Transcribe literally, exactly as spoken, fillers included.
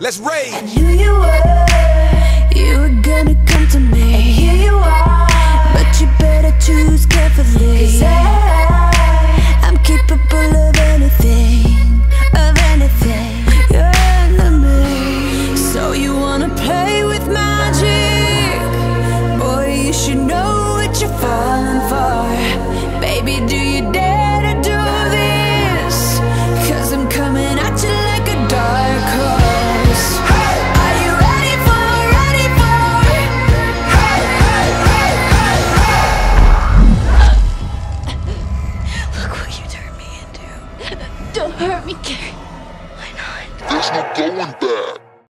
Let's rage. And here you were, you were gonna come to me. And here you are, but you better choose carefully. 'Cause I, I'm capable of anything, of anything. You're the me. So you wanna play with magic? Boy, you should know what you're falling for. Baby, do